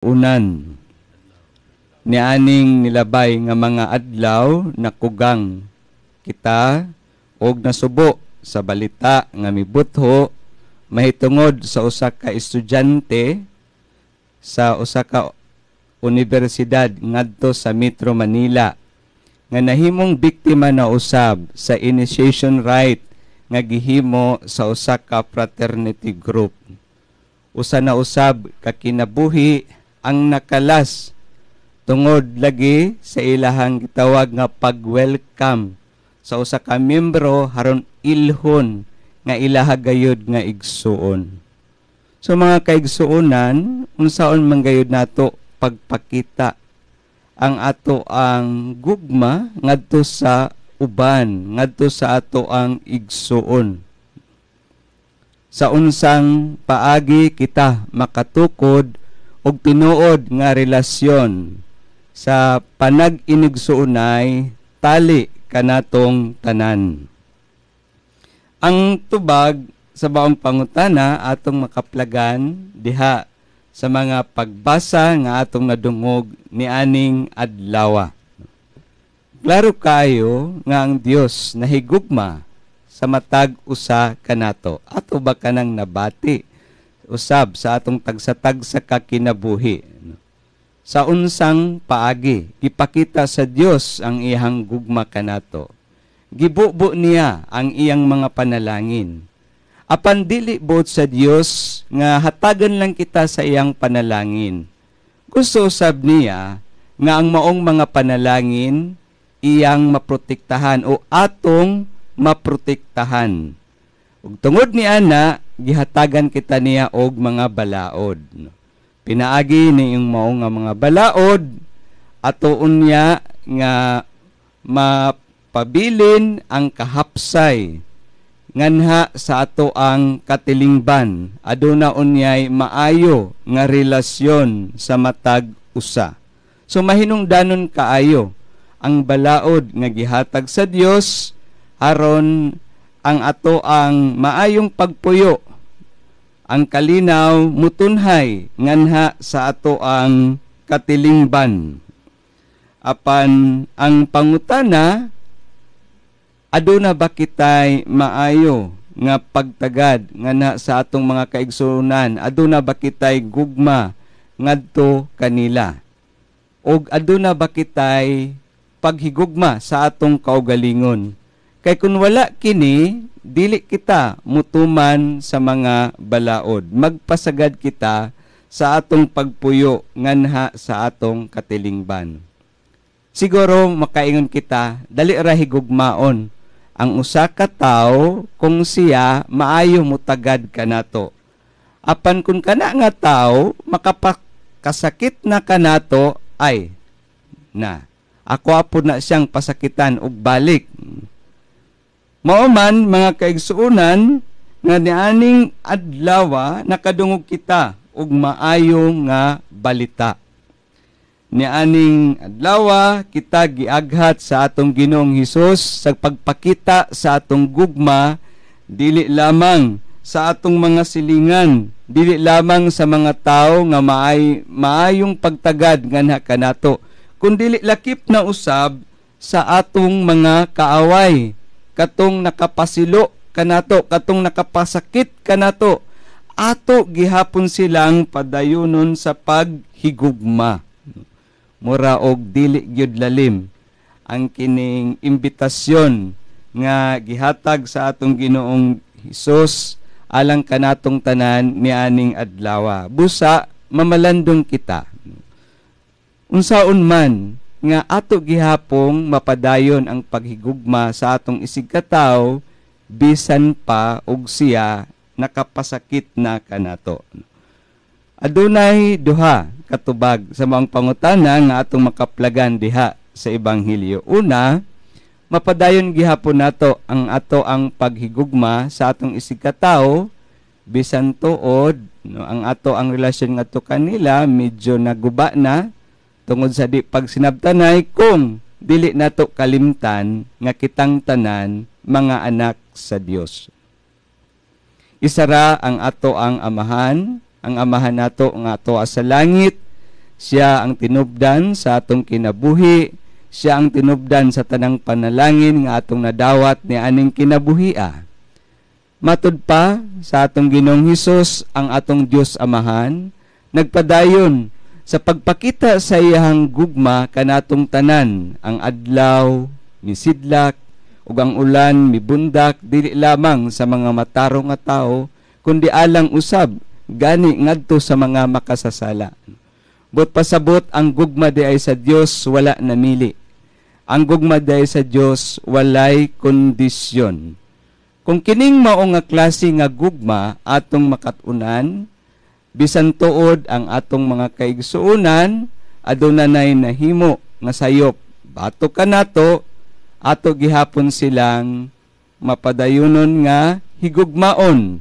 unan ni aning nilabay nga mga adlaw nakugang kita og nasubo sa balita nga mibutho mahitungod sa usa ka estudyante sa usa ka universidad ngadto sa Metro Manila nga nahimong biktima na usab sa initiation rite nga gihimo sa usa ka fraternity group. Usa na usab ka kinabuhi ang nakalas tungod lagi sa ilahang gitawag nga pag-welcome sa usa ka miyembro haron ilhon nga ilaha gayud nga igsuon. So mga kaigsuonan, unsaon man gayud nato pagpakita ang ato ang gugma ngadto sa uban, ngadto sa ato ang igsuon. Sa unsang paagi kita makatukod og tinuod nga relasyon sa panag-inigsuunay tali kanatong tanan. Ang tubag sa baong pangutana atong makaplagan diha sa mga pagbasa nga atong nadungog ni aning adlawa. Klaro kayo nga ang Dios nahigugma sa matag usa kanato. Ato ba kanang nabati usab sa atong tagsatag sa kakinabuhi. Sa unsang paagi, gipakita sa Dios ang iyang gugma kanato. Gibubo niya ang iyang mga panalangin. Apan dili buot sa Dios nga hatagan lang kita sa iyang panalangin. Gusto usab niya nga ang maong mga panalangin iyang maprotektahan o atong maprotektahan. Ug tungod ni ana, gihatagan kita niya og mga balaod. Pinaagi niyang mao nga mga balaod atoon niya nga mapabilin ang kahapsay nganha sa ato ang katilingban. Aduna unyay maayo nga relasyon sa matag usa. So mahinungdanon kaayo ang balaod nga gihatag sa Dios aron ang ato ang maayong pagpuyo, ang kalinaw mutunhay nganha sa ato ang katilingban. Apan ang pangutana, aduna ba kitay maayo nga pagtagad nganha sa atong mga kaigsuonan? Aduna ba kitay gugma ngadto kanila? Og aduna ba kitay paghigugma sa atong kaugalingon? Kay kung wala kini, dili kita mutuman sa mga balaod. Magpasagad kita sa atong pagpuyo nganha sa atong katilingban. Siguro makaingon kita, dali ra higugmaon ang usa ka tawo kung siya maayo mutagad kanato. Apan kun kana nga tawo makapakasakit na kanato, ay na ako apud na siyang pasakitan ug balik. Mauman, mga kaigsuonan, nga nianing adlawa nakadungog kita og maayo nga balita. Nianing adlawa kita giaghat sa atong Ginoong Hesus sa pagpakita sa atong gugma dili lamang sa atong mga silingan, dili lamang sa mga tawo nga maayong pagtagad nganha kanato, kundi lakip na usab sa atong mga kaaway. Katong nakapasilo kanato, katong nakapasakit kanato, ato gihapon silang padayunon sa paghigugma. Mura og dili gyud lalim ang kining imbitasyon nga gihatag sa atong Ginoong Hesus alang kanatong tanan ni aning adlawa. Busa mamalandong kita. Unsaon man nga ato gihapong mapadayon ang paghigugma sa atong isig katawo bisan pa og siya nakapasakit na kanato. Adunay duha katubag sa mga pangutana nga atong makaplagan diha sa Ebanghelyo. Una, mapadayon gihapon nato ang ato ang paghigugma sa atong isig katawo bisan tuod no, ang ato ang relasyon ngadto kanila medyo naguba na tungod sa di pagsinabtanay kung dili nato kalimtan nga kitang tanan mga anak sa Dios. Isara ang ato ang amahan nato nga ato sa langit Siya ang tinubdan sa atong kinabuhi, siya ang tinubdan sa tanang panalangin nga atong nadawat ni aning kinabuhia. Matud pa sa atong Ginoong Hesus ang atong Dios Amahan nagpadayon sa pagpakita sa iyang gugma kanatong tanan, ang adlaw misidlak ug ang ulan mibundak dili lamang sa mga matarong nga tawo kundi alang usab gani ngadto sa mga makasasala. But pasabot ang gugma di ay sa Dios wala namili. Ang gugma di ay sa Dios walay kondisyon. Kung kining mao nga klase nga gugma atong makatunan, bisan tuod ang atong mga kaigsuonan, adunay nahimo nga sayop, batok kanato, ato gihapon silang mapadayunon nga higugmaon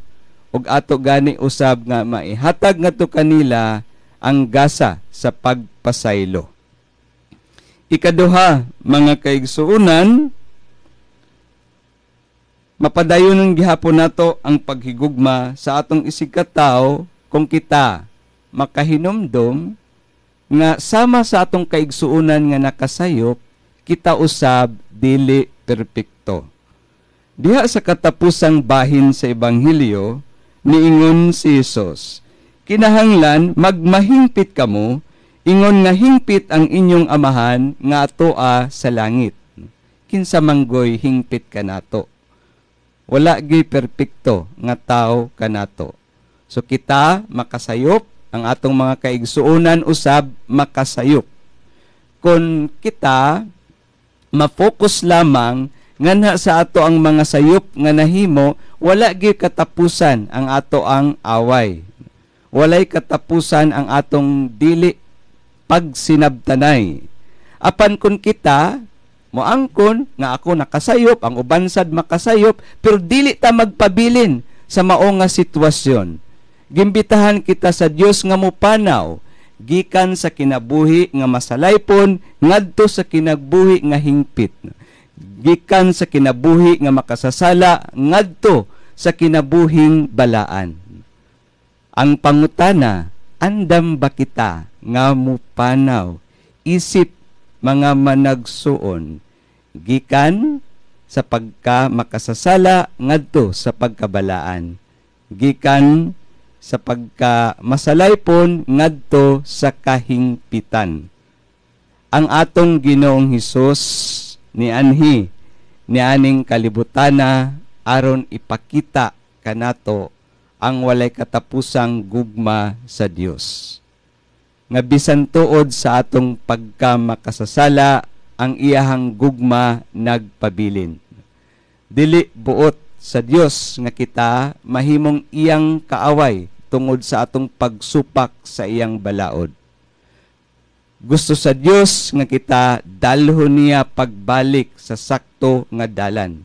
ug ato gani usab nga maihatag ngadto kanila ang gasa sa pagpasaylo. Ikaduha, mga kaigsuonan, mapadayon ng gihapon nato ang paghigugma sa atong isig ka tawo kung kita makahinomdom nga sama sa atong kaigsuonan nga nakasayop, kita usab dili perpekto. Diha sa katapusang bahin sa Ebanghelyo, niingon si Jesus, kinahanglan magmahingpit kamo ingon nga hingpit ang inyong Amahan nga atoa sa langit. Kinsa manggoy hingpit kanato? Wala gi perpekto nga tao kanato. So kita makasayop, ang atong mga kaigsuonan usab makasayop. Kun kita ma-focus lamang ngana sa ato ang mga sayop nga nahimo, wala gi katapusan ang ato ang away. Walay katapusan ang atong dili pagsinabtanay. Apan kun kita moangkon nga ako nakasayop, ang uban sad makasayop, pero dili ta magpabilin sa mao nga sitwasyon. Gimbitahan kita sa Dios nga mupanaw gikan sa kinabuhi nga masalaypon ngadto sa kinabuhi nga hingpit. Gikan sa kinabuhi nga makasasala ngadto sa kinabuhing balaan. Ang pangutana, andam ba kita nga mupanaw? Isip mga managsuon, gikan sa pagka makasasala ngadto sa pagkabalaan, gikan sa pagka masalaypon ngadto sa kahingpitan. Ang atong Ginoong Hesus ni anhi ni aning kalibutana aron ipakita kanato ang walay katapusang gugma sa Dios. Nga bisan tuod sa atong pagkamakasasala, ang iyahang gugma nagpabilin. Dili buot sa Dios nga kita mahimong iyang kaaway tungod sa atong pagsupak sa iyang balaod. Gusto sa Dios nga kita dalhon niya pagbalik sa sakto nga dalan.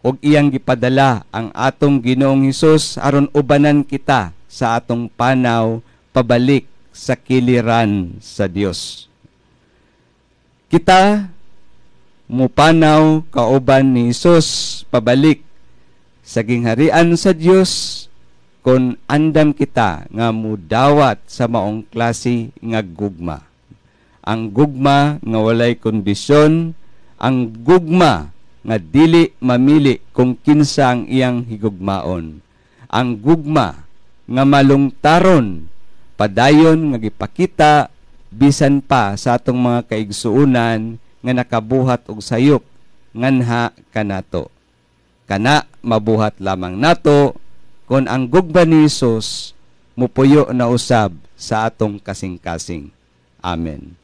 Og iyang gipadala ang atong Ginoong Hesus aron ubanan kita sa atong panaw pabalik sa kiliran sa Dios. Kita mupanaw kauban ni Hesus pabalik sa gingharian sa Dios kon andam kita nga mudawat sa maong klase nga gugma. Ang gugma nga walay kondisyon, ang gugma nga dili mamili kung kinsa ang iyang higugmaon, ang gugma nga malungtaron padayon nga gipakita bisan pa sa atong mga kaigsuonan nga nakabuhat og sayop nganha kanato. Kana mabuhat lamang nato kon ang gugma ni Hesus mupuyo na usab sa atong kasing-kasing. Amen.